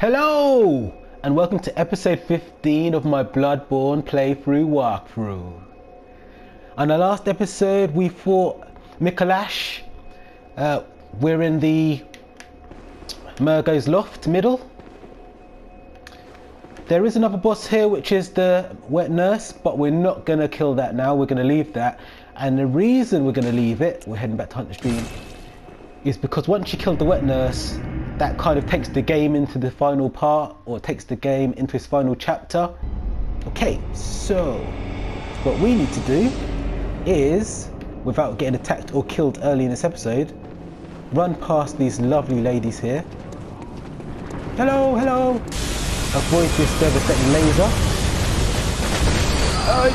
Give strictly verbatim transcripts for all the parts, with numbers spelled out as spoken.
Hello and welcome to episode fifteen of my Bloodborne playthrough walkthrough. On the last episode we fought Mikolash. Uh, we're in the Mergo's Loft middle. There is another boss here which is the Wet Nurse, but we're not going to kill that now. We're going to leave that, and the reason we're going to leave it, we're heading back to Hunter's Dream, is because once you kill the Wet Nurse, that kind of takes the game into the final part, or takes the game into its final chapter. Okay, so what we need to do is, without getting attacked or killed early in this episode, run past these lovely ladies here. Hello, hello! Avoid this devastating laser. Oh,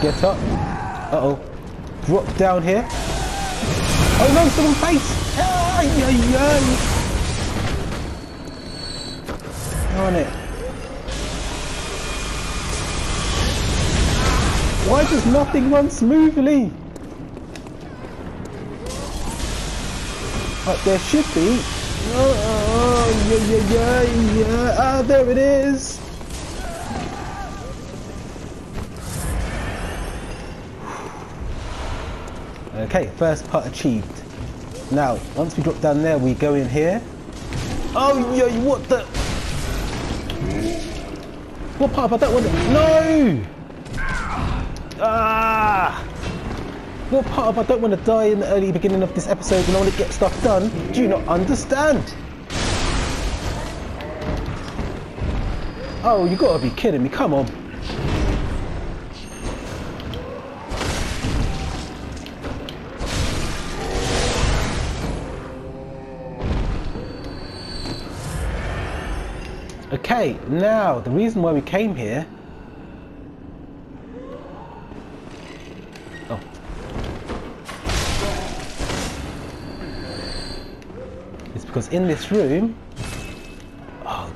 get up. Uh-oh. Drop down here. Oh no, someone's face! Ay, ay, ay. Darn it. Why does nothing run smoothly? But there should be. Oh, oh, yeah, yeah, yeah, yeah. Ah, there it is. Okay, first part achieved. Now, once we drop down there, we go in here. Oh, yeah, what the? What part of that was it? No! Ah! What part of I don't want to die in the early beginning of this episode and I want to get stuff done? Do you not understand? Oh, you gotta be kidding me, come on. Okay, now the reason why we came here. Oh. It's because in this room. Oh,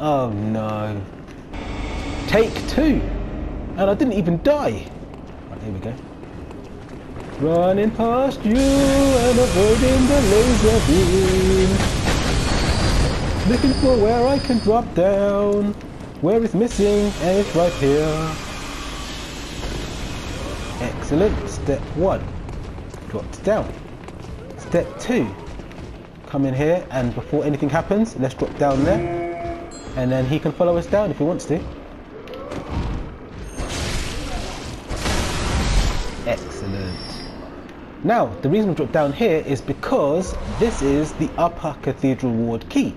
oh no. Take two! And I didn't even die. Right, here we go. Running past you and avoiding the laser beam. Looking for where I can drop down. Where it's missing, and it's right here. Excellent. Step one. Dropped down. Step two. Come in here, and before anything happens, let's drop down there. And then he can follow us down if he wants to. Excellent. Now, the reason we dropped down here is because this is the Upper Cathedral Ward key,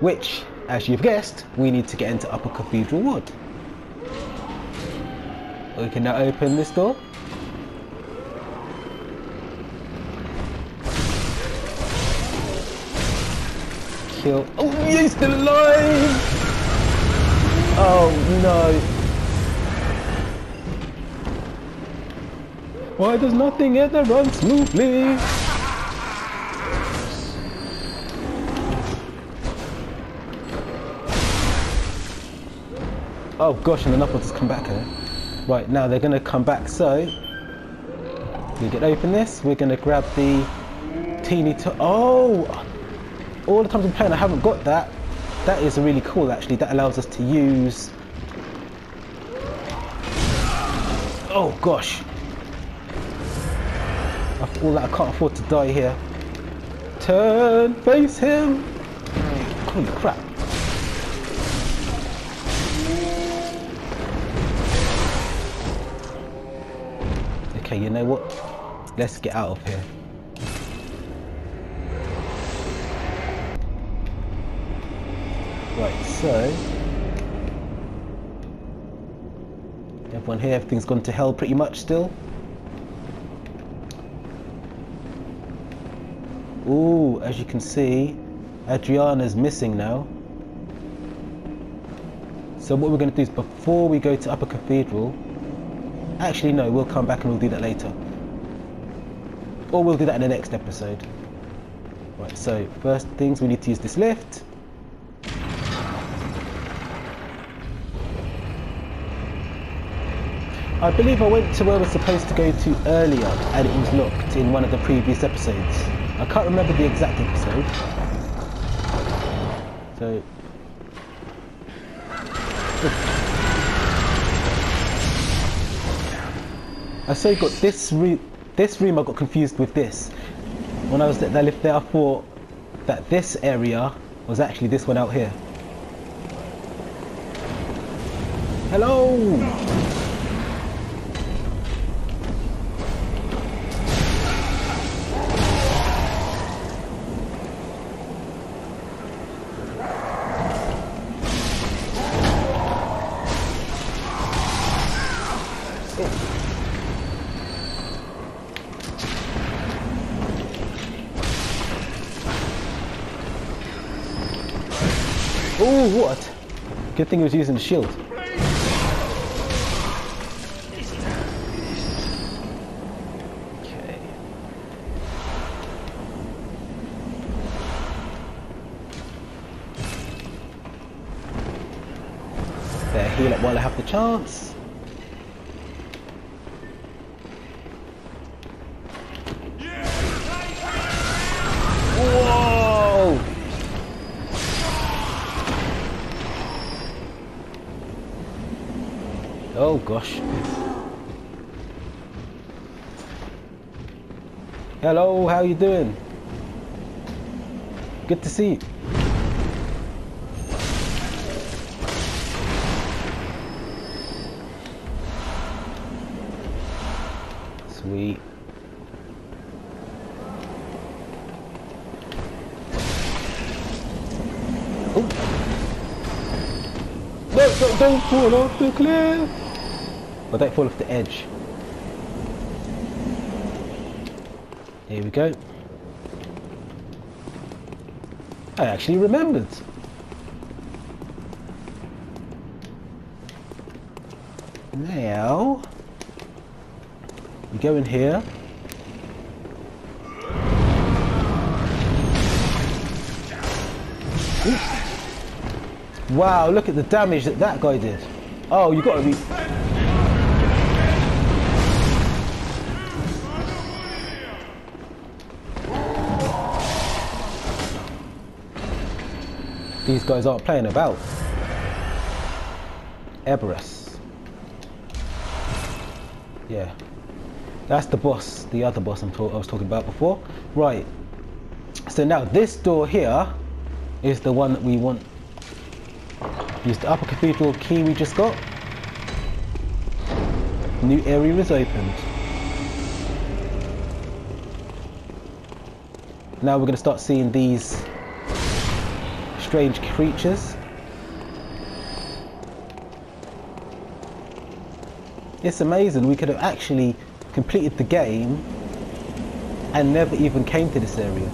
which, as you've guessed, we need to get into Upper Cathedral Ward. We can now open this door. Kill. Oh, he's still alive! Oh no. Why does nothing ever run smoothly? Oh gosh, and another one's come back here. Right, now they're gonna come back, so we can open this, we're gonna grab the teeny to oh! All the times I'm playing I haven't got that. That is really cool actually, that allows us to use. Oh gosh! After all that I can't afford to die here. Turn, face him! Holy crap. Okay, you know what? Let's get out of here. Right, so everyone here, everything's gone to hell pretty much still. Ooh, as you can see, Adriana's missing now. So what we're going to do is, before we go to Upper Cathedral, actually no, we'll come back and we'll do that later. Or we'll do that in the next episode. Right, so first things, we need to use this lift. I believe I went to where we're supposed to go to earlier and it was locked in one of the previous episodes. I can't remember the exact episode. So I so got this room. This room I got confused with this. When I was there, I lived there. I thought that this area was actually this one out here. Hello. Oh, what? Good thing he was using the shield. Okay. There, heal up while I have the chance. Oh gosh. Hello, how you doing? Good to see you. Sweet. Oh. No, no, don't fall off the cliff. But don't fall off the edge. Here we go. I actually remembered. Now we go in here. Ooh. Wow! Look at the damage that that guy did. Oh, you got to be. These guys aren't playing about. Ebrietas. Yeah. That's the boss, the other boss I'm I was talking about before. Right. So now this door here is the one that we want. Use the Upper Cathedral key we just got. New area is opened. Now we're going to start seeing these strange creatures. It's amazing, we could have actually completed the game and never even came to this area.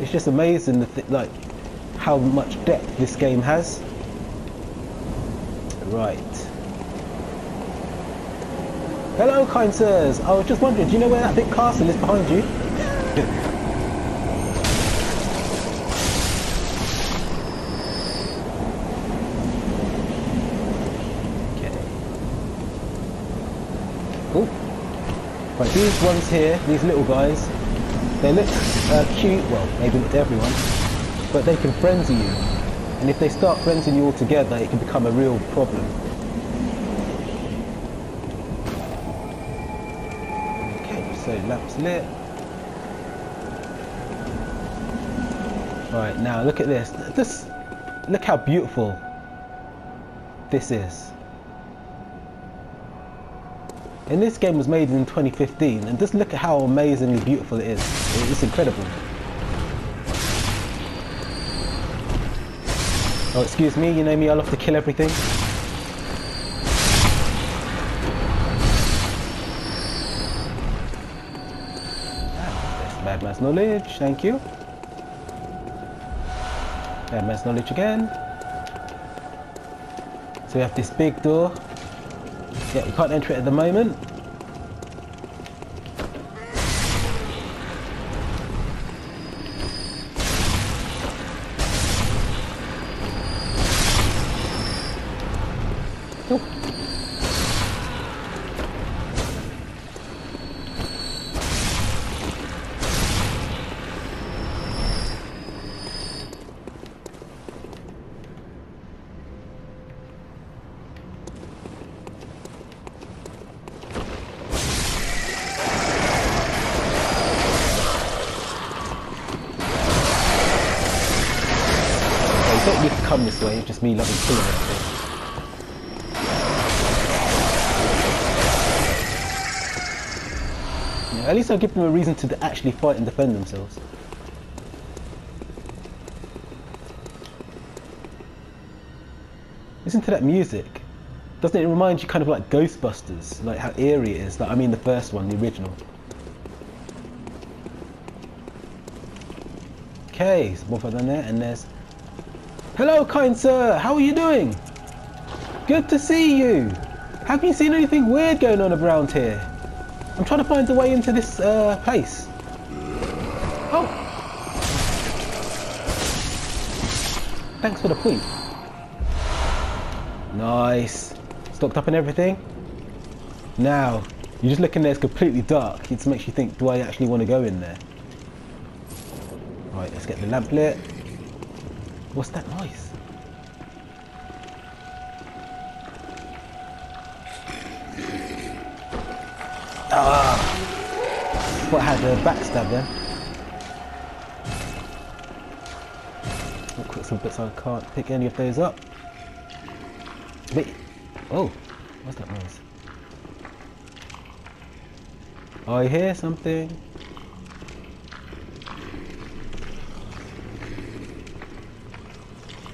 It's just amazing the th like how much depth this game has. Right. Hello kind sirs, I was just wondering, do you know where that big castle is behind you? Right, these ones here, these little guys, they look uh, cute, well, maybe not to everyone, but they can frenzy you. And if they start frenzying you all together, it can become a real problem. Okay, so lamp's lit. Right, now look at this. This, look how beautiful this is. And this game was made in twenty fifteen, and just look at how amazingly beautiful it is. It's incredible. Oh, excuse me, you know me, I love to kill everything. That's Madman's Knowledge, thank you. Madman's Knowledge again. So we have this big door. Yeah, we can't enter it at the moment. Ooh. It's not you've come this way, it's just me loving killing everything. Yeah, at least I'll give them a reason to actually fight and defend themselves. Listen to that music. Doesn't it remind you kind of like Ghostbusters? Like how eerie it is. Like, I mean the first one, the original. Okay, so more down there, and there's... Hello, kind sir! How are you doing? Good to see you! Have you seen anything weird going on around here? I'm trying to find the way into this uh, place. Oh! Thanks for the point. Nice. Stocked up and everything. Now, you just look in there, it's completely dark. It just makes you think, do I actually want to go in there? Right, let's get the lamp lit. What's that noise? Ah! What, had a backstab then? I've got some bits I can't pick any of those up. Wait, oh, what's that noise? I hear something.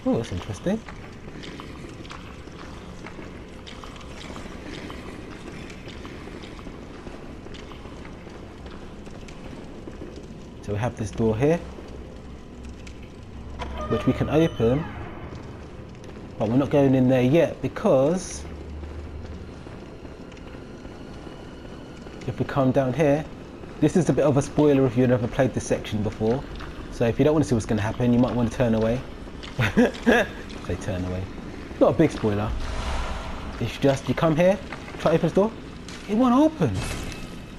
Oh, that's interesting. So we have this door here, which we can open. But we're not going in there yet, because if we come down here, this is a bit of a spoiler if you've never played this section before. So if you don't want to see what's going to happen, you might want to turn away. Say turn away. Not a big spoiler. It's just you come here, try to open this door. It won't open.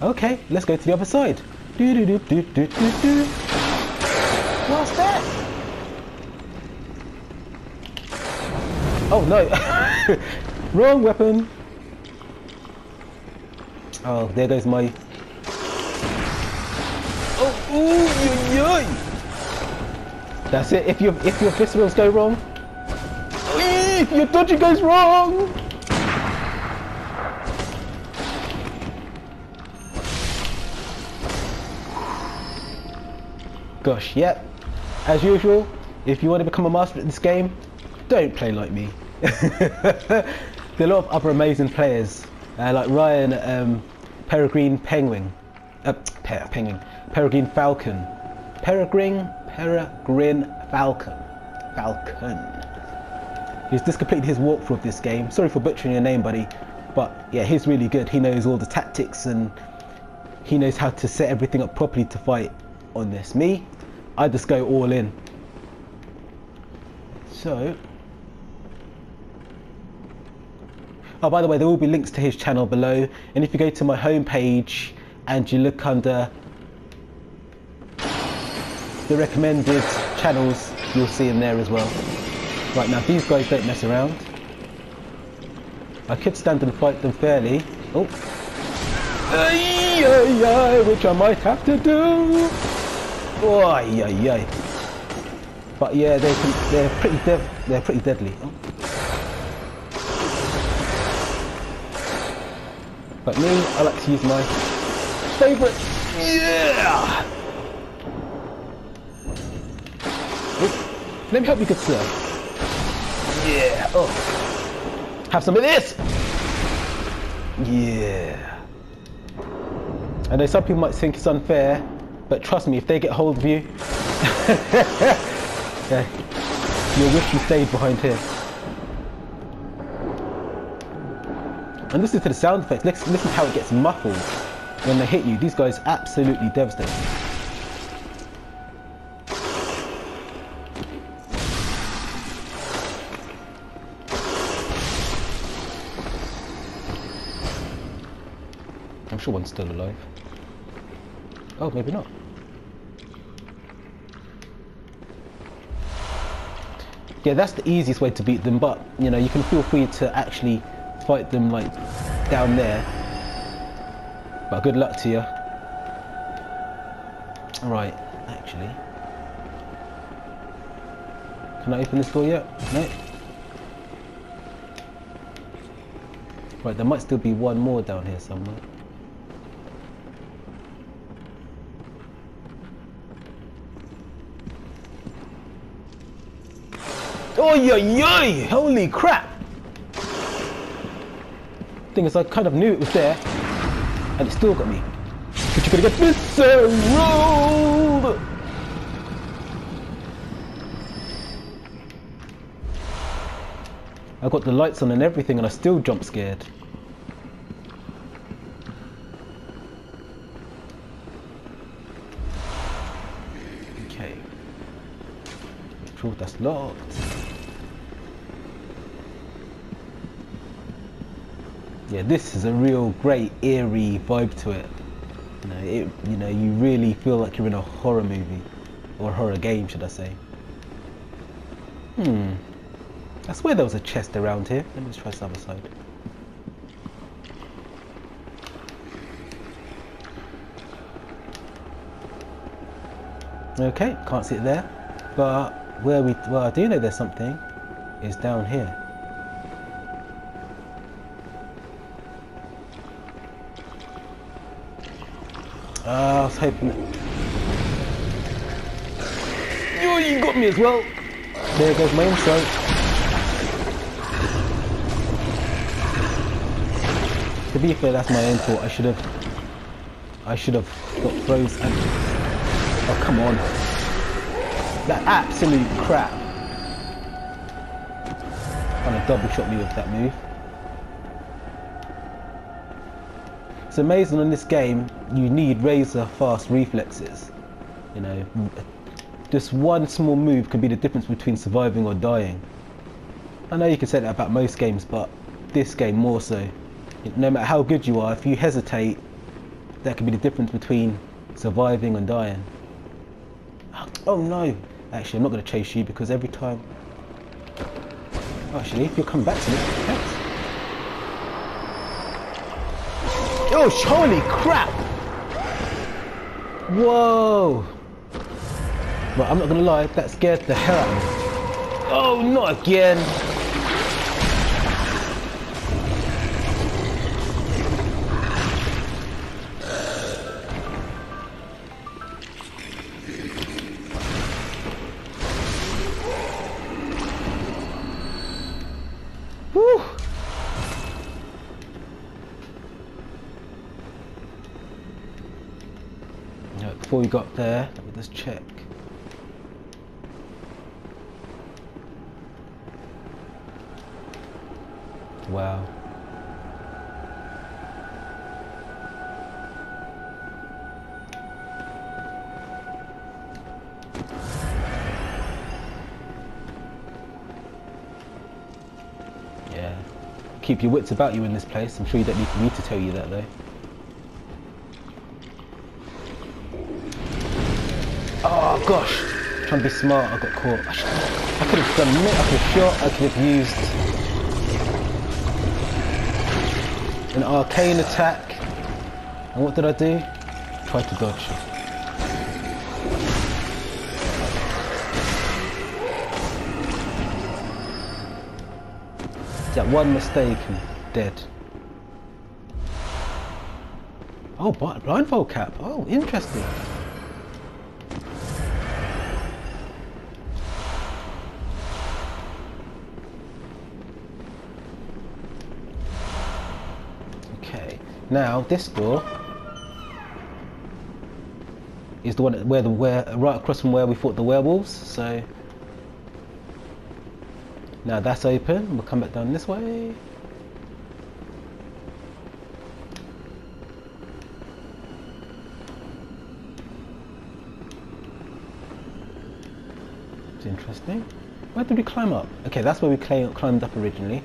Okay, let's go to the other side. Do do do do do do do. What's that? Oh no! Wrong weapon! Oh, there goes my... Oh, ooh, yoy! That's it, if, you've, if your fist wheels go wrong... If your dodging goes wrong! Gosh, yep. Yeah. As usual, if you want to become a master at this game, don't play like me. There are a lot of other amazing players, uh, like Ryan, um, Peregrine Penguin, uh, Pe Penguin, Peregrine Falcon, Peregrine, Peregrine Falcon, Falcon. He's just completed his walkthrough of this game. Sorry for butchering your name, buddy, but yeah, he's really good. He knows all the tactics and he knows how to set everything up properly to fight on this. Me, I just go all in. So. Oh, by the way, there will be links to his channel below, and if you go to my homepage and you look under the recommended channels, you'll see him there as well. Right, now these guys don't mess around. I could stand and fight them fairly. Oh, ay, ay, ay, which I might have to do. Oh, ay, ay, ay. But yeah, they can, they're pretty dev they're pretty deadly. Oh. But me, I like to use my favourite. Yeah! Oop. Let me help you, good sir. Yeah! Oh. Have some of this! Yeah! I know some people might think it's unfair, but trust me, if they get hold of you, yeah, you'll wish you stayed behind here. And listen to the sound effects. Listen, listen to how it gets muffled when they hit you. These guys absolutely devastate. I'm sure one's still alive. Oh, maybe not. Yeah, that's the easiest way to beat them, but you know, you can feel free to actually fight them like down there, but good luck to you. All right, actually, Can I open this door yet? No. Right, there might still be one more down here somewhere. Oh yeah, yeah! Holy crap! Thing is, I kind of knew it was there, and it still got me. But you're gonna get visceraled! I got the lights on and everything, and I still jump scared. Okay. Make sure that's locked. Yeah, this is a real great eerie vibe to it. You know, it, you know, you really feel like you're in a horror movie, or a horror game, should I say? Hmm. I swear there was a chest around here. Let me just try this other side. Okay, can't see it there. But where we, well, I do know there's something, is down here. Ah, uh, I was hoping that. Oh, you got me as well. There goes my insight. To be fair, that's my own fault. I should have, I should have got throws and, oh come on, that absolute crap. Kind of double shot me with that move. It's amazing in this game, you need razor fast reflexes. You know, just one small move can be the difference between surviving or dying. I know you can say that about most games, but this game more so. No matter how good you are, if you hesitate, that could be the difference between surviving and dying. Oh no! Actually, I'm not going to chase you because every time... Actually, if you'll come back to me... Thanks. Oh, holy crap! Whoa! Right, I'm not going to lie, that scared the hell out of me. Oh, not again! Before we got there, let me just check. Wow. Yeah. Keep your wits about you in this place. I'm sure you don't need me to tell you that though. Oh gosh, I'm trying to be smart, I got caught. I, should, I could have done it, I could have shot, I could have used an arcane attack. And what did I do? Try to dodge. That one mistake and dead. Oh, blindfold cap. Oh, interesting. Now this door is the one that where the where right across from where we fought the werewolves. So now that's open. We'll come back down this way. It's interesting. Where did we climb up? Okay, that's where we cl- climbed up originally.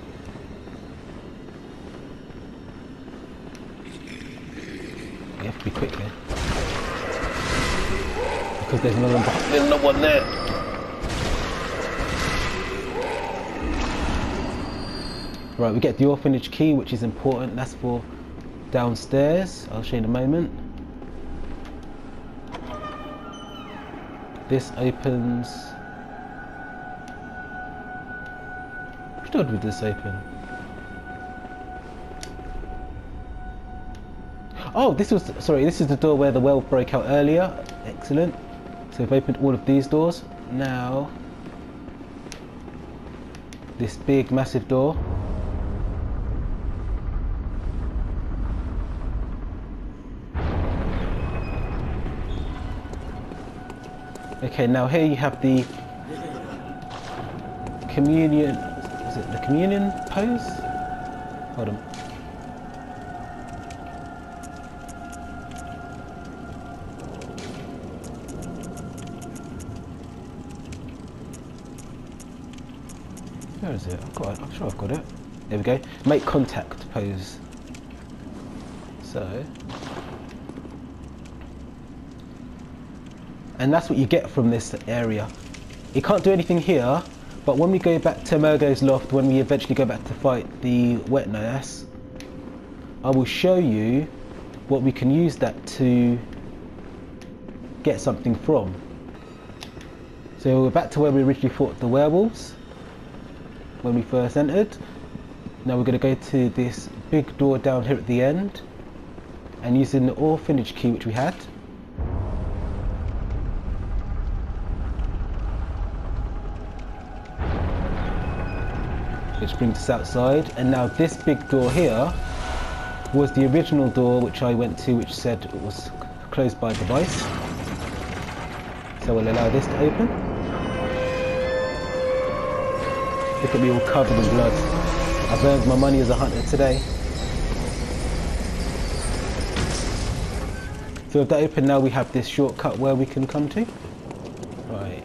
Be quick here, because there's another one behind. There's another one there. Right, we get the orphanage key, which is important. That's for downstairs. I'll show you in a moment. This opens. out with this open? Oh, this was, sorry, this is the door where the well broke out earlier. Excellent. So we've opened all of these doors. Now, this big, massive door. Okay, now here you have the communion, is it the communion pose? Hold on. Where is it? I've got it. I'm sure I've got it. There we go. Make contact pose. So. And that's what you get from this area. You can't do anything here, but when we go back to Mergo's Loft, when we eventually go back to fight the Wet Nurse, I will show you what we can use that to get something from. So we're back to where we originally fought the werewolves when we first entered. Now we're going to go to this big door down here at the end, and using the orphanage key which we had, which brings us outside. And now this big door here was the original door which I went to, which said it was closed by a device. So we'll allow this to open. Look at me all covered in blood. I've earned my money as a hunter today. So with that open, now we have this shortcut where we can come to. Right.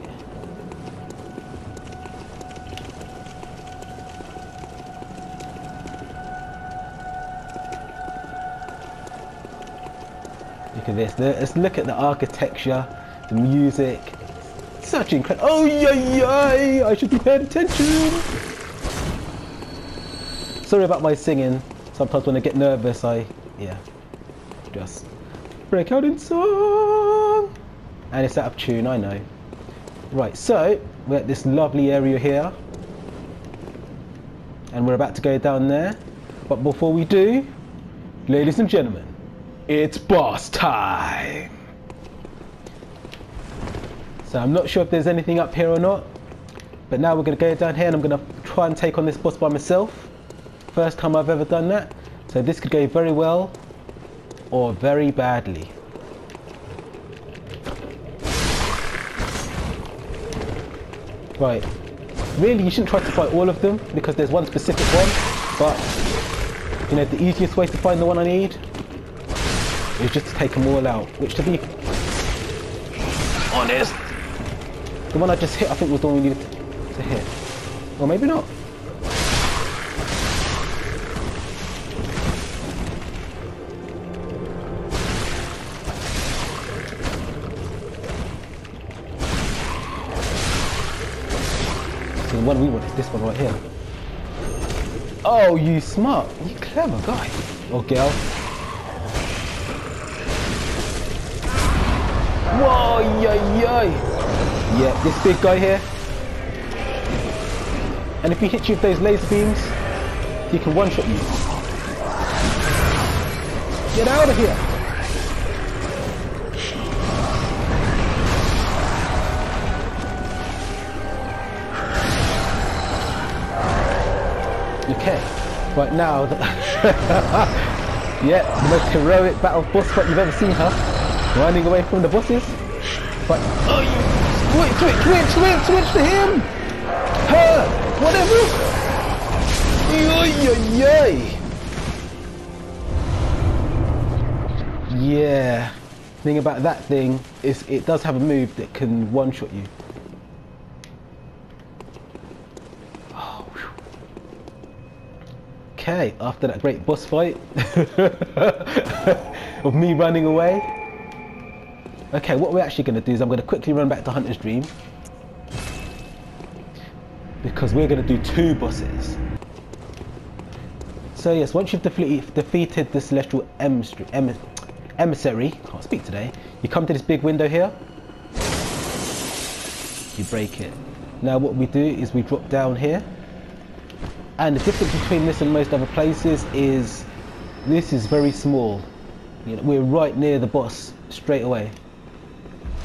Look at this. Let's look at the architecture, the music. It's such incredible. Oh, yeah, yeah. I should be paying attention. Sorry about my singing. Sometimes when I get nervous, I, yeah, just break out in song. And it's out of tune, I know. Right, so we're at this lovely area here. And we're about to go down there. But before we do, ladies and gentlemen, it's boss time! So I'm not sure if there's anything up here or not, but now we're going to go down here and I'm going to try and take on this boss by myself. First time I've ever done that, so this could go very well or very badly. Right, really you shouldn't try to fight all of them because there's one specific one, but you know, the easiest way to find the one I need is just to take them all out, which to be honest, the one I just hit I think was the one we needed to hit, or maybe not. So the one we want is this one right here. Oh, you smart, you clever guy, or girl. Whoa, yay, yay. Yeah, this big guy here. And if he hits you with those laser beams, he can one-shot you. Get out of here! Okay, right now... yeah, the most heroic battle boss fight you've ever seen, huh? Running away from the bosses, but oh, you switch, switch, switch, switch, switch to him, her, whatever. Yoy, yeah. Thing about that thing is it does have a move that can one-shot you. Oh, okay, after that great boss fight of me running away. Okay, what we're actually going to do is I'm going to quickly run back to Hunter's Dream because we're going to do two bosses. So yes, once you've defeated, defeated the Celestial Emissary, can't speak today, you come to this big window here, you break it. Now what we do is we drop down here And the difference between this and most other places is this is very small. You know, we're right near the boss straight away.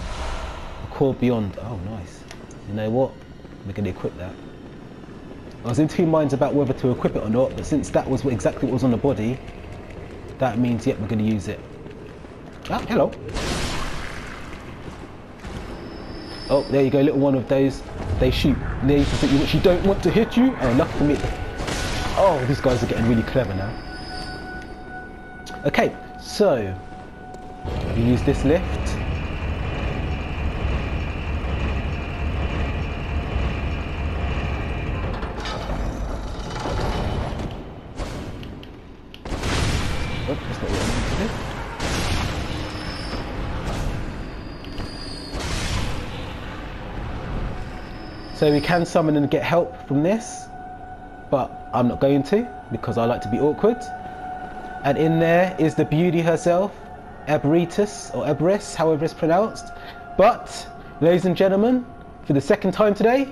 A core beyond. Oh, nice. You know what? We're going to equip that. I was in two minds about whether to equip it or not, but since that was exactly what was on the body, that means, yep, we're going to use it. Ah, hello. Oh, there you go, little one of those. They shoot near you, which you don't want to hit you. Oh, enough for me. Oh, these guys are getting really clever now. Okay, so we use this lift. So we can summon and get help from this, but I'm not going to because I like to be awkward. And in there is the beauty herself, Ebrietas, or Ebris, however it's pronounced. But, ladies and gentlemen, for the second time today,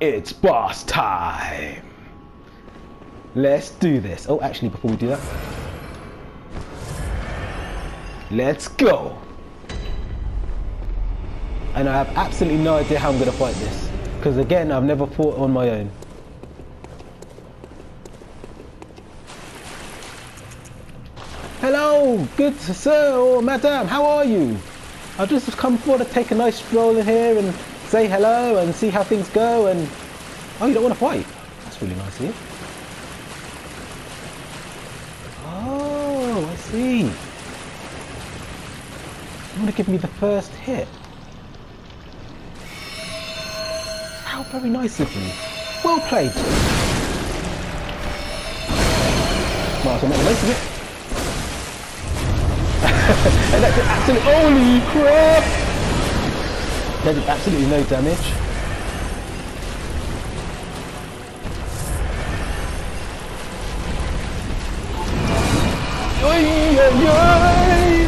it's boss time. Let's do this. Oh, actually, before we do that, let's go. And I have absolutely no idea how I'm going to fight this. Because again, I've never fought on my own. Hello, good sir or madam, how are you? I've just come for to take a nice stroll in here and say hello and see how things go and... Oh, you don't want to fight? That's really nice of you. Oh, I see. You want to give me the first hit? How very nice of you. Well played. Well, so I'm not the most of it. And that did absolutely... Holy crap! That did absolutely no damage.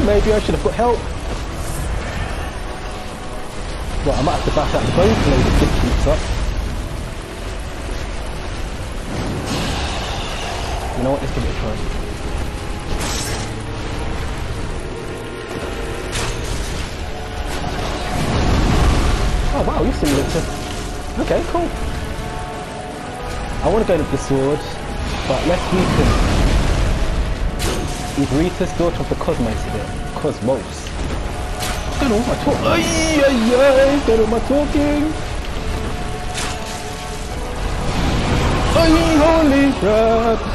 Maybe I should have got help. Well, I might have to bash out the bone blade if this keeps up. You know what, let's give it a try. Oh wow, you're similar to... Okay, cool. I want to go with the sword, but let's weaken Ebrietas, Daughter of the Cosmos a bit. Cosmos. Don't know my talk. Ay, ay, ay. Don't know my talking. Ay, holy crap.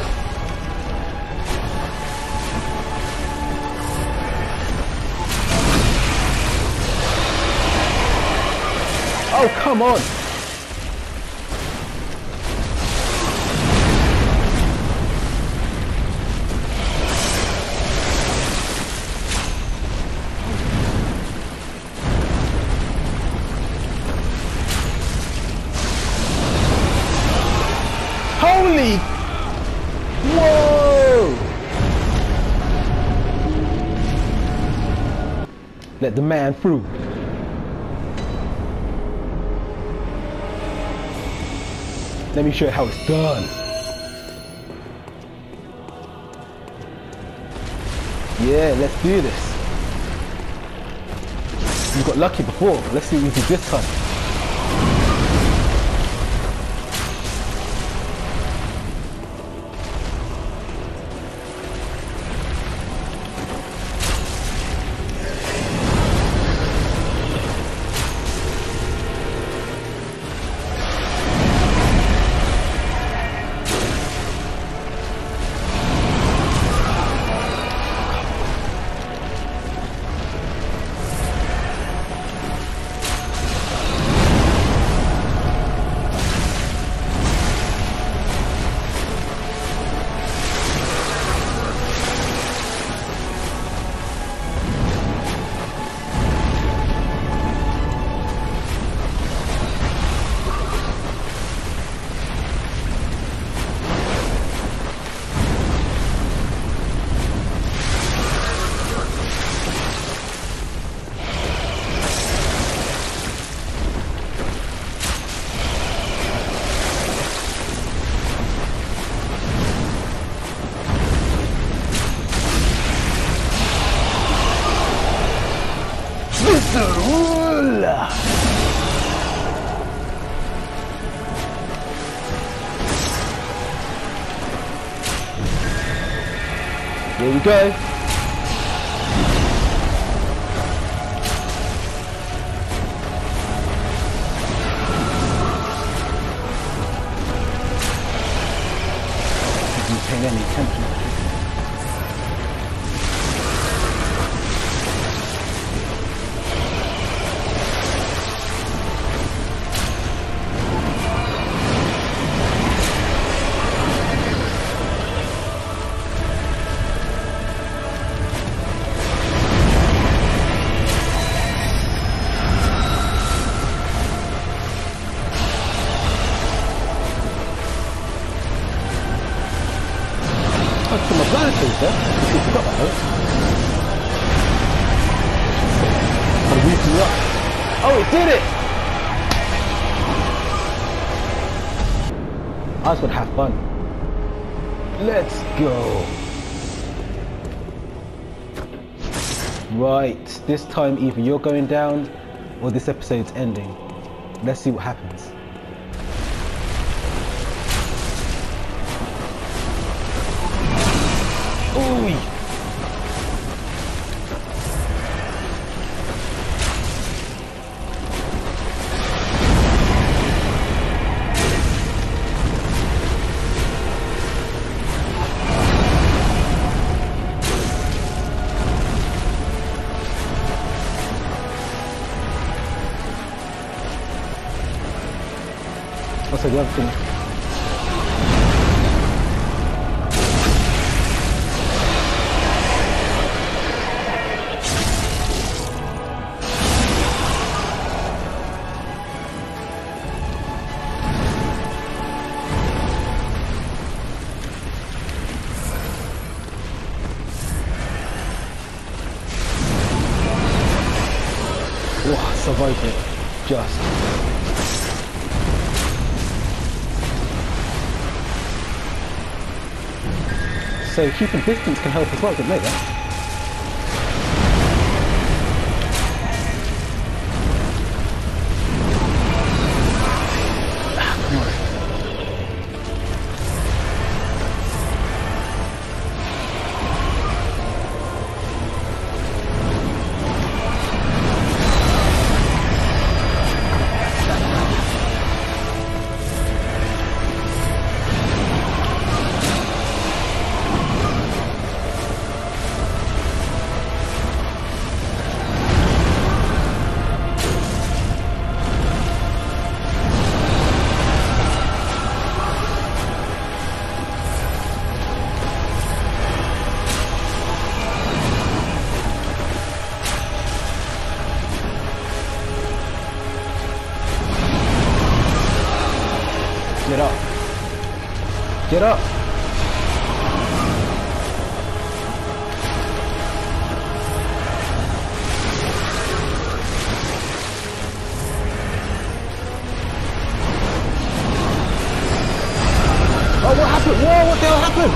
Oh, come on. Let the man through. Let me show you how it's done. Yeah, let's do this. You got lucky before. Let's see what you do this time. Here we go. Any attention. I just want to have fun. Let's go. Right, this time either you're going down or this episode's ending. Let's see what happens. Ooh. That's a good thing. Wow, survived it. Just. So keeping distance can help as well, doesn't it? Get up. Get up. Oh, what happened? Whoa, what the hell happened?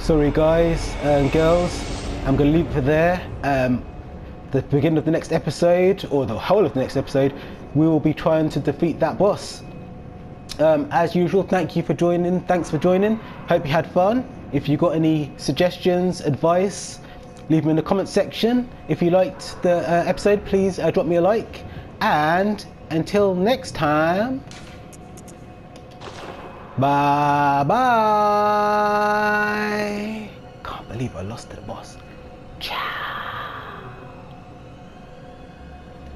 Sorry guys and girls, I'm going to leave it there. Um, the beginning of the next episode, or the whole of the next episode, we will be trying to defeat that boss. Um, as usual, thank you for joining, thanks for joining, hope you had fun. If you got any suggestions, advice, leave them in the comment section. If you liked the uh, episode, please uh, drop me a like, and until next time, bye bye. Can't believe I lost to the boss.